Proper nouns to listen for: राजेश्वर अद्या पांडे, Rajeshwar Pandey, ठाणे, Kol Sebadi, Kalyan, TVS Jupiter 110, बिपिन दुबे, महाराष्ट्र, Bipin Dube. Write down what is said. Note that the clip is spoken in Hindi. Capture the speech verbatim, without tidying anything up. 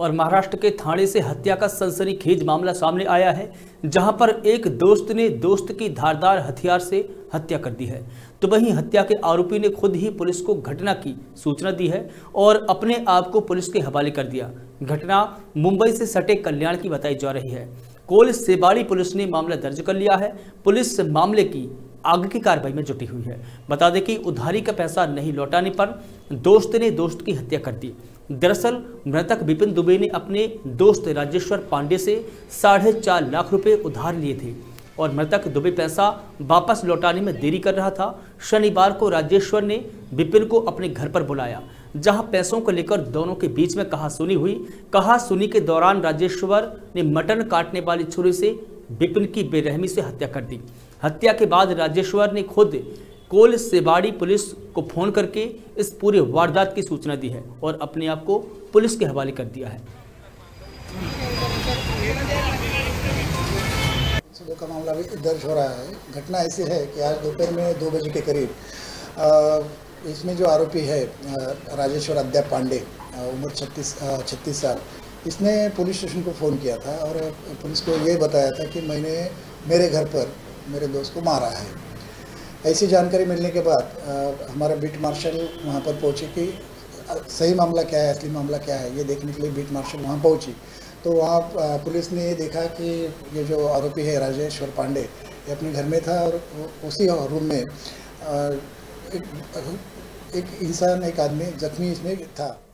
और महाराष्ट्र के ठाणे से हत्या का सनसनीखेज मामला सामने आया है, जहां पर एक दोस्त ने दोस्त की धारदार हथियार से हत्या कर दी है। तो वहीं हत्या के आरोपी ने खुद ही पुलिस को घटना की सूचना दी है और अपने आप को पुलिस के हवाले कर दिया। घटना मुंबई से सटे कल्याण की बताई जा रही है। कोल सेबाड़ी पुलिस ने मामला दर्ज कर लिया है। पुलिस मामले की आगे की कार्रवाई में जुटी हुई है। बता दें कि उधारी का पैसा नहीं लौटाने पर दोस्त ने दोस्त की हत्या कर दी। दरअसल मृतक बिपिन दुबे ने अपने दोस्त राजेश्वर पांडे से साढ़े चार लाख रुपए उधार लिए थे और मृतक दुबे पैसा वापस लौटाने में देरी कर रहा था। शनिवार को राजेश्वर ने बिपिन को अपने घर पर बुलाया, जहां पैसों को लेकर दोनों के बीच में कहासुनी हुई। कहासुनी के दौरान राजेश्वर ने मटन काटने वाली छुरी से बिपिन की बेरहमी से हत्या कर दी। हत्या के बाद राजेश्वर ने खुद कोल सेबाड़ी पुलिस को फोन करके इस पूरे वारदात की सूचना दी है और अपने आप को पुलिस के हवाले कर दिया है। का मामला भी दर्ज हो रहा है। घटना ऐसी है कि आज दोपहर में दो बजे के करीब इसमें जो आरोपी है राजेश्वर अद्या पांडे, उम्र छत्तीस छत्तीस साल, इसने पुलिस स्टेशन को फ़ोन किया था और पुलिस को ये बताया था कि मैंने मेरे घर पर मेरे दोस्त को मारा है। ऐसी जानकारी मिलने के बाद आ, हमारा बीट मार्शल वहाँ पर पहुँचे कि सही मामला क्या है, असली मामला क्या है, ये देखने के लिए बीट मार्शल वहाँ पहुँची। तो वहाँ पुलिस ने देखा कि ये जो आरोपी है राजेश्वर पांडे, ये अपने घर में था और उसी रूम में एक, एक इंसान, एक आदमी जख्मी इसमें था।